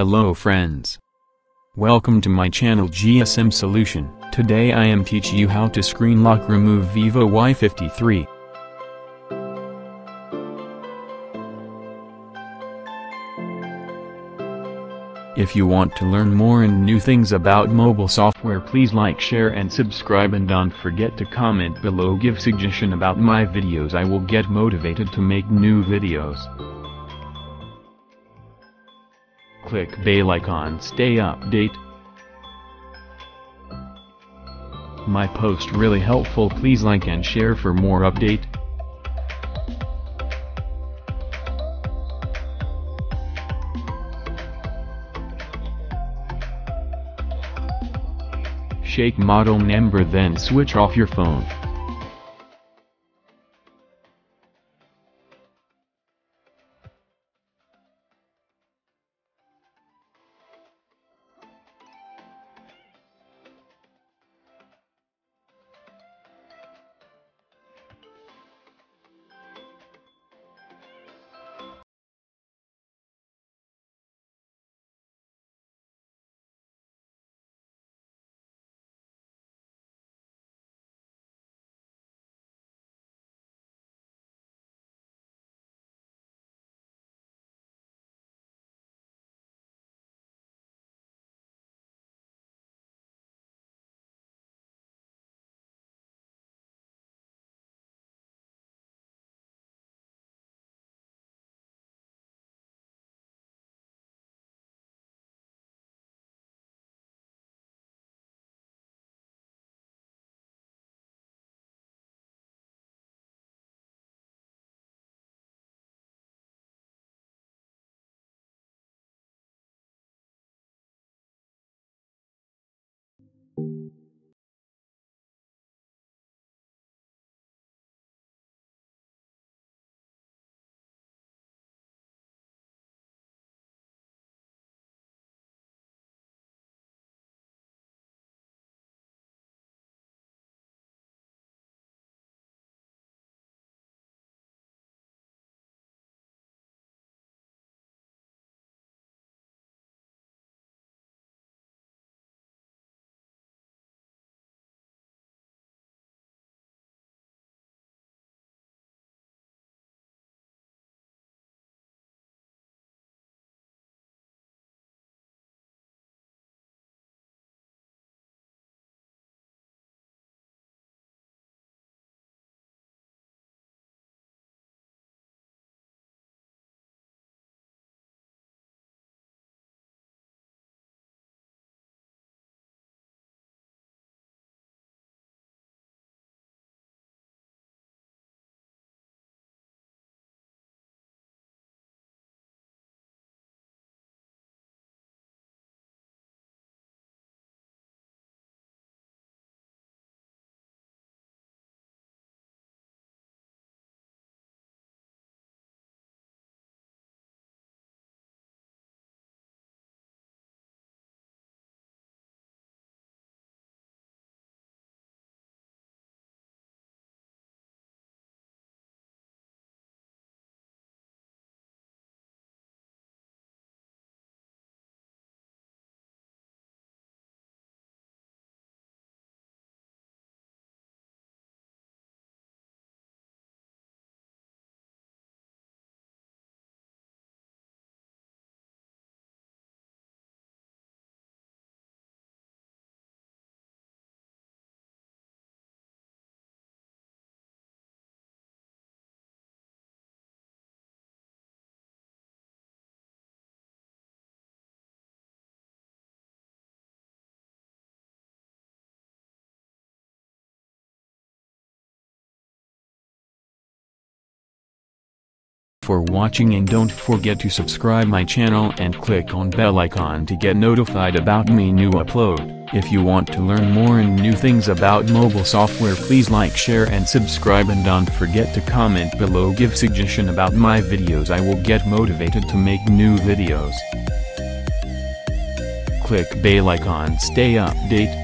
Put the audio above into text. Hello friends. Welcome to my channel GSM Solution. Today I am teach you how to screen lock remove Vivo Y53. If you want to learn more and new things about mobile software, please like, share and subscribe, and don't forget to comment below, give suggestion about my videos. I will get motivated to make new videos. Click bell icon, stay update. My post really helpful, please like and share for more update. Shake model number, then switch off your phone. For watching, and don't forget to subscribe my channel and click on bell icon to get notified about me new upload. If you want to learn more and new things about mobile software, please like, share and subscribe, and don't forget to comment below, give suggestion about my videos. I will get motivated to make new videos. Click bell icon, stay update.